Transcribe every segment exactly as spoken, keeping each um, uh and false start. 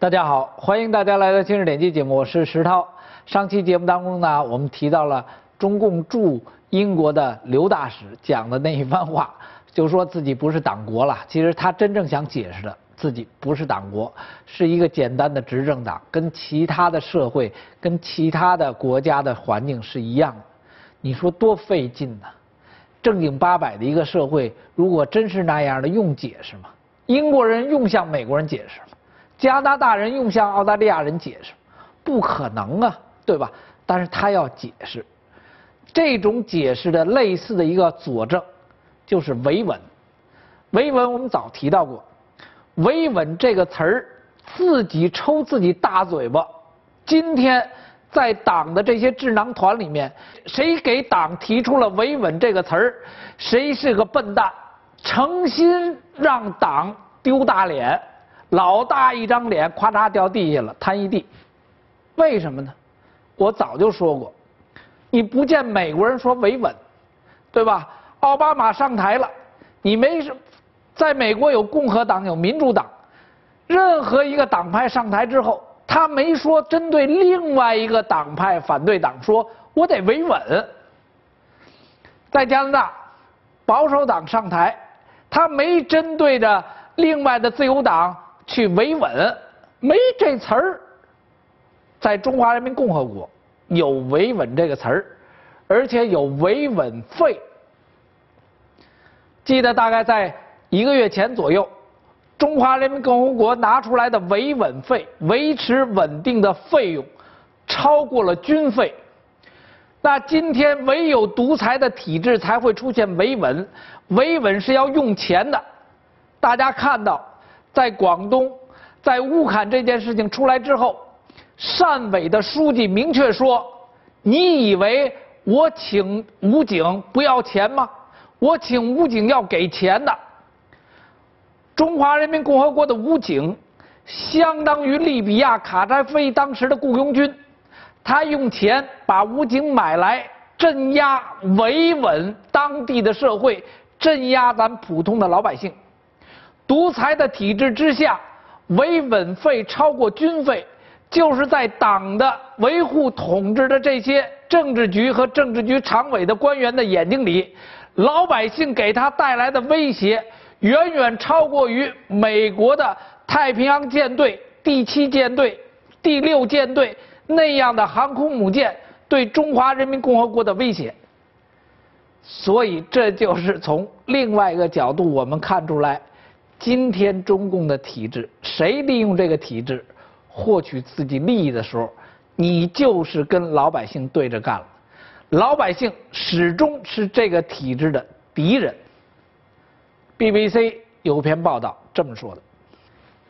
大家好，欢迎大家来到《今日点击》节目，我是石涛。上期节目当中呢，我们提到了中共驻英国的刘大使讲的那一番话，就说自己不是党国了。其实他真正想解释的，自己不是党国，是一个简单的执政党，跟其他的社会、跟其他的国家的环境是一样的。你说多费劲呢、啊？正经八百的一个社会，如果真是那样的，用解释吗？英国人用向美国人解释吗？加拿大人用向澳大利亚人解释，不可能啊，对吧？但是他要解释，这种解释的类似的一个佐证，就是维稳。维稳我们早提到过，维稳这个词儿自己抽自己大嘴巴。今天在党的这些智囊团里面，谁给党提出了维稳这个词儿，谁是个笨蛋，诚心让党丢大脸。老大一张脸，咔嚓掉地下了，摊一地。为什么呢？我早就说过，你不见美国人说维稳，对吧？奥巴马上台了，你没什，在美国有共和党有民主党，任何一个党派上台之后，他没说针对另外一个党派反对党说我得维稳。在加拿大，保守党上台，他没针对着另外的自由党去维稳，没这词儿。在中华人民共和国有维稳这个词儿，而且有维稳费。记得大概在一个月前左右，中华人民共和国拿出来的维稳费，维持稳定的费用超过了军费。那今天唯有独裁的体制才会出现维稳，维稳是要用钱的。大家看到在广东，在乌坎这件事情出来之后，汕尾的书记明确说，你以为我请武警不要钱吗？我请武警要给钱的。中华人民共和国的武警相当于利比亚卡扎菲当时的雇佣军，他用钱把武警买来镇压维稳当地的社会，镇压咱普通的老百姓。独裁的体制之下，维稳费超过军费，就是在党的维护统治的这些政治局和政治局常委的官员的眼睛里，老百姓给他带来的威胁远远超过于美国的太平洋舰队、第七舰队、第六舰队那样的航空母舰对中华人民共和国的威胁。所以这就是从另外一个角度我们看出来，今天中共的体制，谁利用这个体制获取自己利益的时候，你就是跟老百姓对着干了。老百姓始终是这个体制的敌人。B B C 有篇报道这么说的：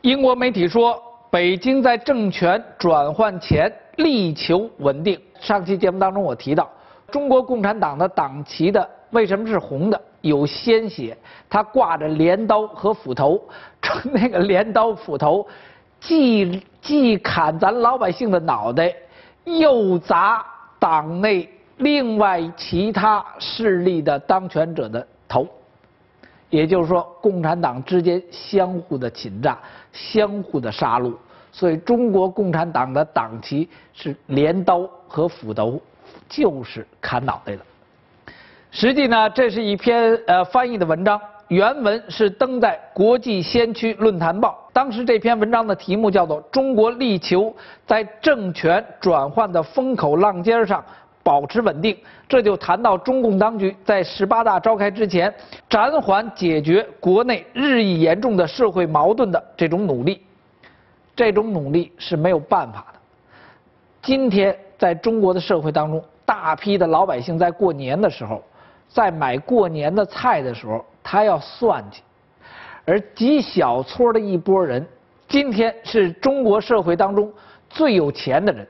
英国媒体说，北京在政权转换前力求稳定。上期节目当中我提到，中国共产党的党旗的为什么是红的？有鲜血，他挂着镰刀和斧头，那个镰刀斧头既既砍咱老百姓的脑袋，又砸党内另外其他势力的当权者的头。也就是说，共产党之间相互的侵占，相互的杀戮。所以中国共产党的党旗是镰刀和斧头，就是砍脑袋的。实际呢，这是一篇呃翻译的文章，原文是登在国际先驱论坛报。当时这篇文章的题目叫做《中国力求在政权转换的风口浪尖上保持稳定》，这就谈到中共当局在十八大召开之前，暂缓解决国内日益严重的社会矛盾的这种努力。这种努力是没有办法的。今天在中国的社会当中，大批的老百姓在过年的时候，在买过年的菜的时候，他要算计。而极小撮的一拨人，今天是中国社会当中最有钱的人，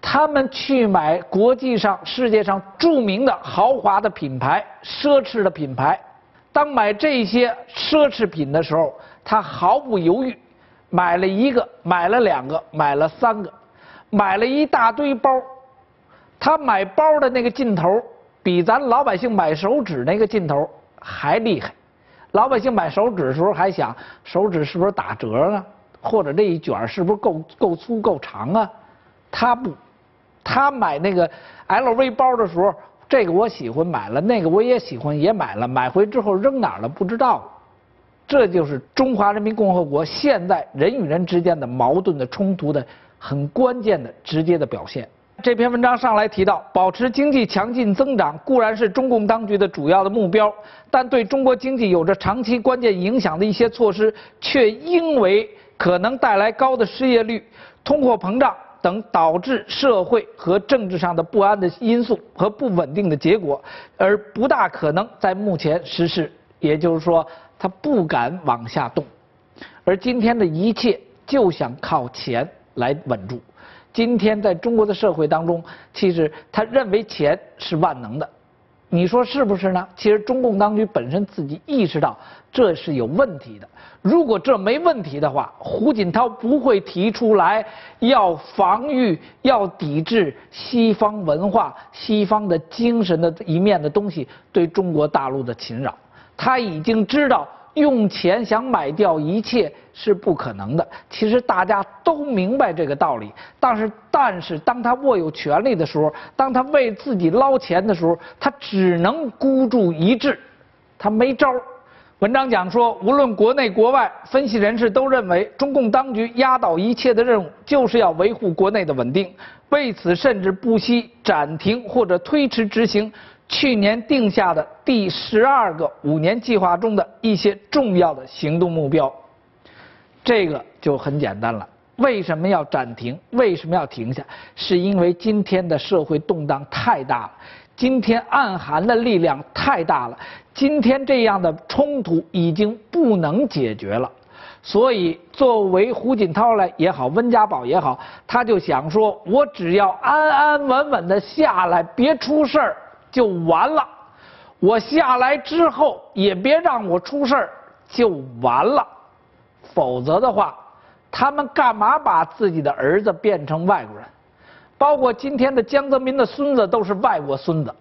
他们去买国际上、世界上著名的豪华的品牌、奢侈的品牌。当买这些奢侈品的时候，他毫不犹豫，买了一个，买了两个，买了三个，买了一大堆包。他买包的那个劲头，比咱老百姓买手指那个劲头还厉害。老百姓买手指的时候还想手指是不是打折呢，或者这一卷是不是够够粗够长啊？他不，他买那个 L V 包的时候，这个我喜欢买了，那个我也喜欢也买了，买回之后扔哪儿了不知道。这就是中华人民共和国现在人与人之间的矛盾的冲突的很关键的直接的表现。这篇文章上来提到，保持经济强劲增长固然是中共当局的主要的目标，但对中国经济有着长期关键影响的一些措施，却因为可能带来高的失业率、通货膨胀等导致社会和政治上的不安的因素和不稳定的结果，而不大可能在目前实施。也就是说，他不敢往下动，而今天的一切就想靠钱来稳住。今天在中国的社会当中，其实他认为钱是万能的，你说是不是呢？其实中共当局本身自己意识到这是有问题的。如果这没问题的话，胡锦涛不会提出来要防御、要抵制西方文化、西方的精神的一面的东西对中国大陆的侵扰。他已经知道用钱想买掉一切是不可能的，其实大家都明白这个道理。但是，但是当他握有权力的时候，当他为自己捞钱的时候，他只能孤注一掷，他没招儿。文章讲说，无论国内国外，分析人士都认为，中共当局压倒一切的任务就是要维护国内的稳定，为此甚至不惜暂停或者推迟执行去年定下的第十二个五年计划中的一些重要的行动目标。这个就很简单了，为什么要暂停？为什么要停下？是因为今天的社会动荡太大了，今天暗含的力量太大了，今天这样的冲突已经不能解决了。所以作为胡锦涛来也好，温家宝也好，他就想说，我只要安安稳稳的下来，别出事儿就完了，我下来之后也别让我出事儿就完了，否则的话，他们干嘛把自己的儿子变成外国人？包括今天的江泽民的孙子都是外国孙子，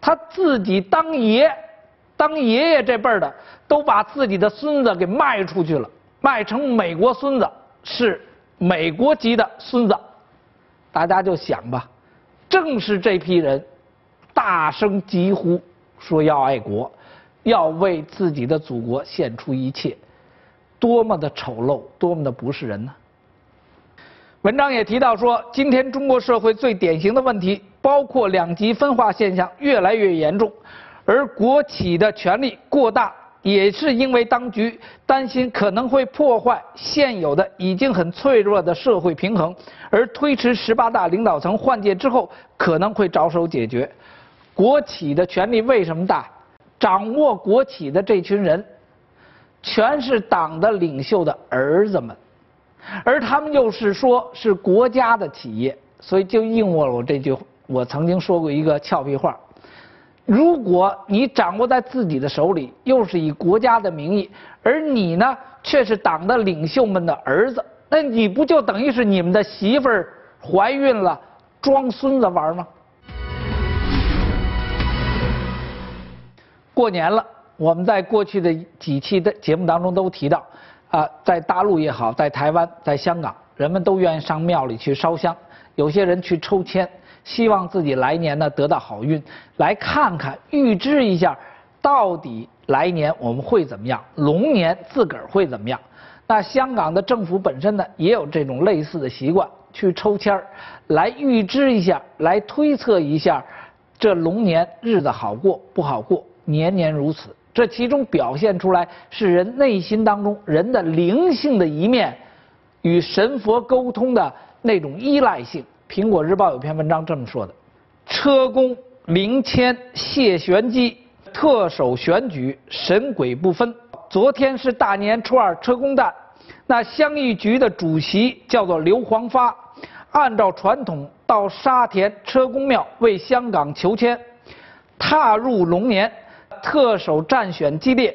他自己当爷、当爷爷这辈儿的都把自己的孙子给卖出去了，卖成美国孙子，是美国籍的孙子。大家就想吧，正是这批人大声疾呼说要爱国，要为自己的祖国献出一切，多么的丑陋，多么的不是人呢？文章也提到说，今天中国社会最典型的问题包括两极分化现象越来越严重，而国企的权力过大，也是因为当局担心可能会破坏现有的已经很脆弱的社会平衡，而推迟十八大领导层换届之后可能会着手解决。国企的权力为什么大？掌握国企的这群人全是党的领袖的儿子们，而他们又是说是国家的企业，所以就应了我这句我曾经说过一个俏皮话，如果你掌握在自己的手里，又是以国家的名义，而你呢却是党的领袖们的儿子，那你不就等于是你们的媳妇儿怀孕了装孙子玩吗？过年了，我们在过去的几期的节目当中都提到啊、呃，在大陆也好，在台湾，在香港，人们都愿意上庙里去烧香，有些人去抽签，希望自己来年呢得到好运，来看看预知一下到底来年我们会怎么样，龙年自个儿会怎么样。那香港的政府本身呢也有这种类似的习惯，去抽签儿，来预知一下，来推测一下这龙年日子好过不好过，年年如此。这其中表现出来是人内心当中人的灵性的一面与神佛沟通的那种依赖性。苹果日报有篇文章这么说的，车公灵签谢玄机，特首选举神鬼不分。昨天是大年初二车公诞，那乡议局的主席叫做刘黄发，按照传统到沙田车公庙为香港求签。踏入龙年，特首战选激烈，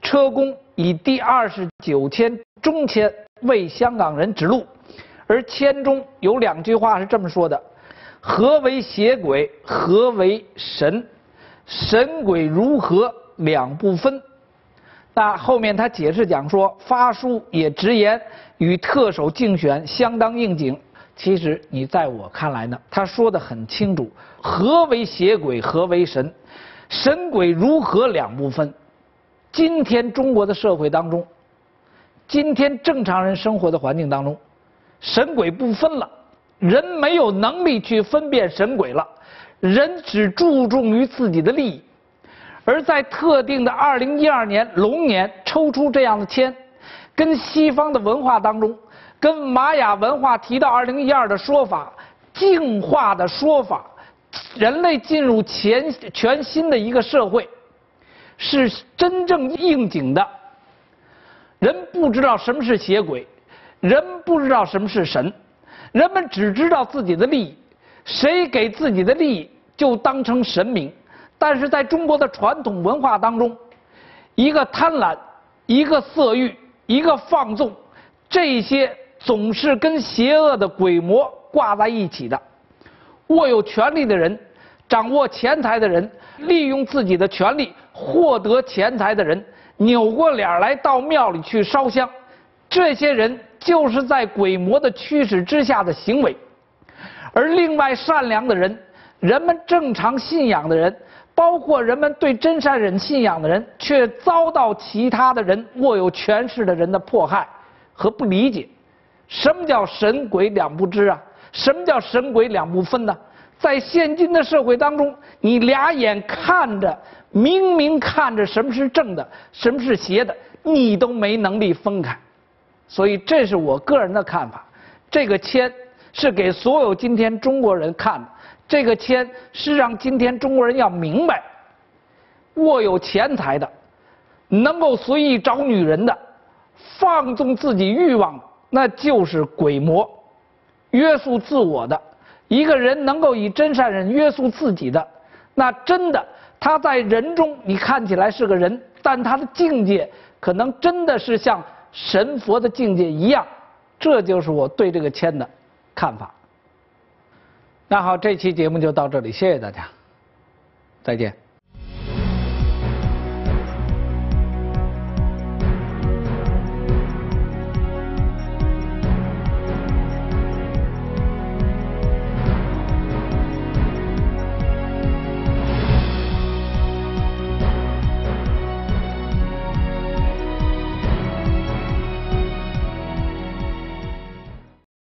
车公以第二十九签中签为香港人指路。而签中有两句话是这么说的，何为邪鬼，何为神，神鬼如何两不分。那后面他解释讲说，发书也直言与特首竞选相当应景。其实你在我看来呢，他说得很清楚，何为邪鬼，何为神，神鬼如何两不分。今天中国的社会当中，今天正常人生活的环境当中，神鬼不分了，人没有能力去分辨神鬼了，人只注重于自己的利益。 而在特定的二零一二年龙年抽出这样的签，跟西方的文化当中，跟玛雅文化提到二零一二的说法、净化的说法，人类进入前全新的一个社会，是真正应景的。人不知道什么是邪鬼，人不知道什么是神，人们只知道自己的利益，谁给自己的利益就当成神明。 但是在中国的传统文化当中，一个贪婪，一个色欲，一个放纵，这些总是跟邪恶的鬼魔挂在一起的。握有权力的人，掌握钱财的人，利用自己的权力获得钱财的人，扭过脸来到庙里去烧香，这些人就是在鬼魔的驱使之下的行为。而另外善良的人，人们正常信仰的人。 包括人们对真善忍信仰的人，却遭到其他的人握有权势的人的迫害和不理解。什么叫神鬼两不知啊？什么叫神鬼两不分呢？在现今的社会当中，你俩眼看着，明明看着什么是正的，什么是邪的，你都没能力分开。所以，这是我个人的看法。这个签是给所有今天中国人看的。 这个签是让今天中国人要明白，握有钱财的，能够随意找女人的，放纵自己欲望的，那就是鬼魔；约束自我的，一个人能够以真善忍约束自己的，那真的他在人中你看起来是个人，但他的境界可能真的是像神佛的境界一样。这就是我对这个签的看法。 那好，这期节目就到这里，谢谢大家，再见。